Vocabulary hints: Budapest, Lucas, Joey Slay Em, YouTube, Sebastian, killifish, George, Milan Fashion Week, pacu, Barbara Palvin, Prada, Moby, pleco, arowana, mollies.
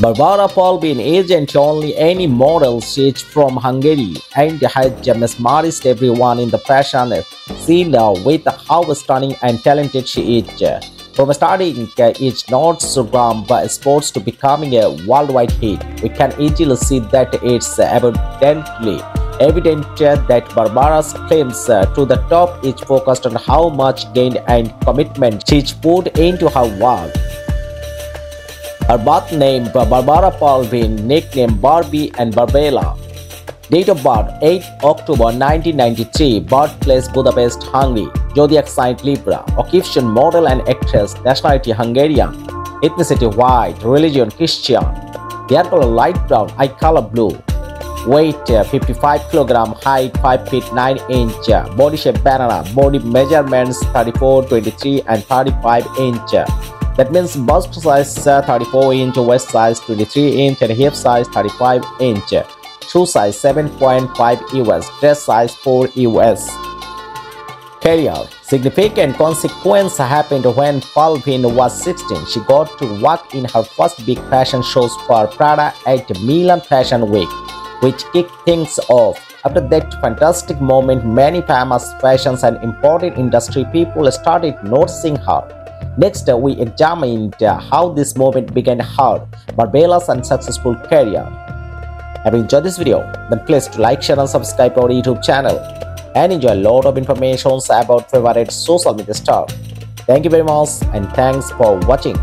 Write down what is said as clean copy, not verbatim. Barbara Palvin isn't only any model, she's from Hungary and has mesmerized everyone in the fashion scene with how stunning and talented she is. From starting its North from sports to becoming a worldwide hit, we can easily see that it's abundantly evident that Barbara's claims to the top is focused on how much gain and commitment she's put into her work. Her birth name Barbara Palvin, nickname Barbie and Barbella. Date of birth 8 October 1993, birthplace Budapest, Hungary, zodiac sign Libra, occupation model and actress, nationality Hungarian, ethnicity white, religion Christian, hair color light brown, eye color blue, weight 55 kg, height 5 feet 9 inch, body shape banana, body measurements 34, 23 and 35 inch. That means bust size 34 inch, waist size 23 inch and hip size 35 inch. Shoe size 7.5 US, dress size 4 US. Career. Significant consequence happened when Palvin was 16. She got to work in her first big fashion shows for Prada at Milan Fashion Week, which kicked things off. After that fantastic moment, many famous fashions and important industry people started noticing her. Next, we examined how this movement began her marvelous and successful career. If you enjoyed this video, then please to like, share and subscribe to our YouTube channel and enjoy a lot of information about favorite social media stuff. Thank you very much and thanks for watching.